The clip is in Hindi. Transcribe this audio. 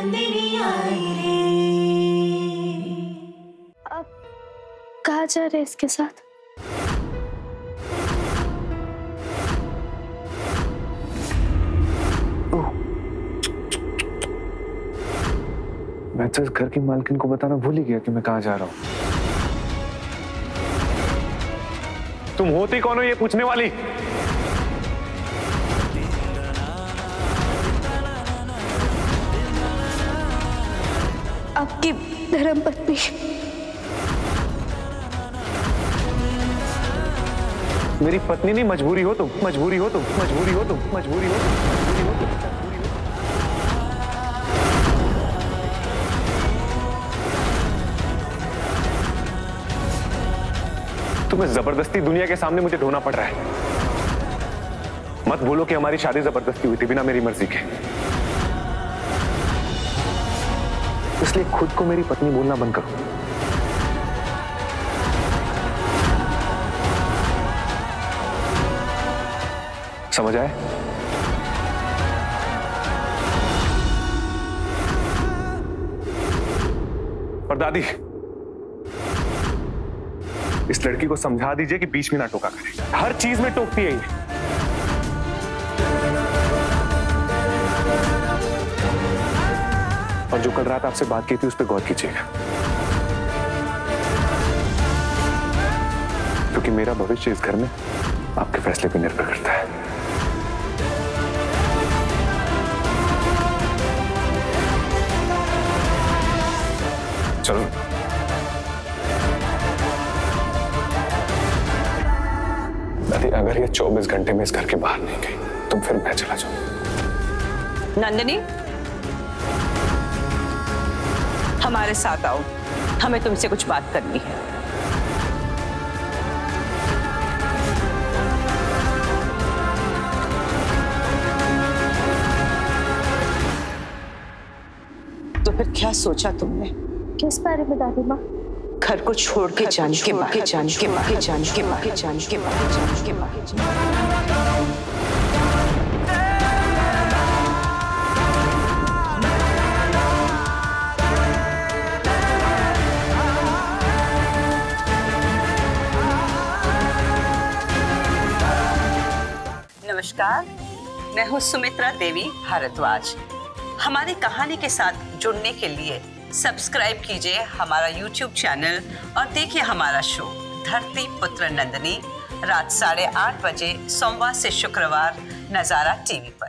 नंदिनी आई रे। अब कहाँ जा रहे इसके साथ? मैं तो इस घर की मालकिन को बताना भूल ही गया कि मैं कहाँ जा रहा हूँ। तुम होती कौन हो ये पूछने वाली? आपकी धर्मपत्नी। मेरी पत्नी नहीं, मजबूरी हो तुम, मजबूरी हो तुम, मजबूरी हो तुम, मजबूरी हो तुम। तुम्हें जबरदस्ती दुनिया के सामने मुझे ढोना पड़ रहा है। मत बोलो कि हमारी शादी जबरदस्ती हुई थी बिना मेरी मर्जी के। इसलिए खुद को मेरी पत्नी बोलना बंद करो। समझ आए? पर दादी, इस लड़की को समझा दीजिए कि बीच में ना टोका करे। हर चीज में टोकती है ये। और जो कल रात आपसे बात की थी उस पर गौर कीजिएगा, क्योंकि मेरा भविष्य इस घर में आपके फैसले पर निर्भर करता है। चलो। अगर ये 24 घंटे में इस घर के बाहर नहीं गई तो फिर मैं चला जाऊं। नंदिनी, हमारे साथ आओ, हमें तुमसे कुछ बात करनी है। तो फिर क्या सोचा तुमने? किस बारे में दादी माँ? घर को छोड़ के जाने के बाद, नमस्कार, मैं हूँ सुमित्रा देवी भारद्वाज। हमारी कहानी के साथ जुड़ने के लिए सब्सक्राइब कीजिए हमारा YouTube चैनल और देखिए हमारा शो धरती पुत्र नंदिनी रात 8:30 बजे सोमवार से शुक्रवार नज़ारा टीवी पर।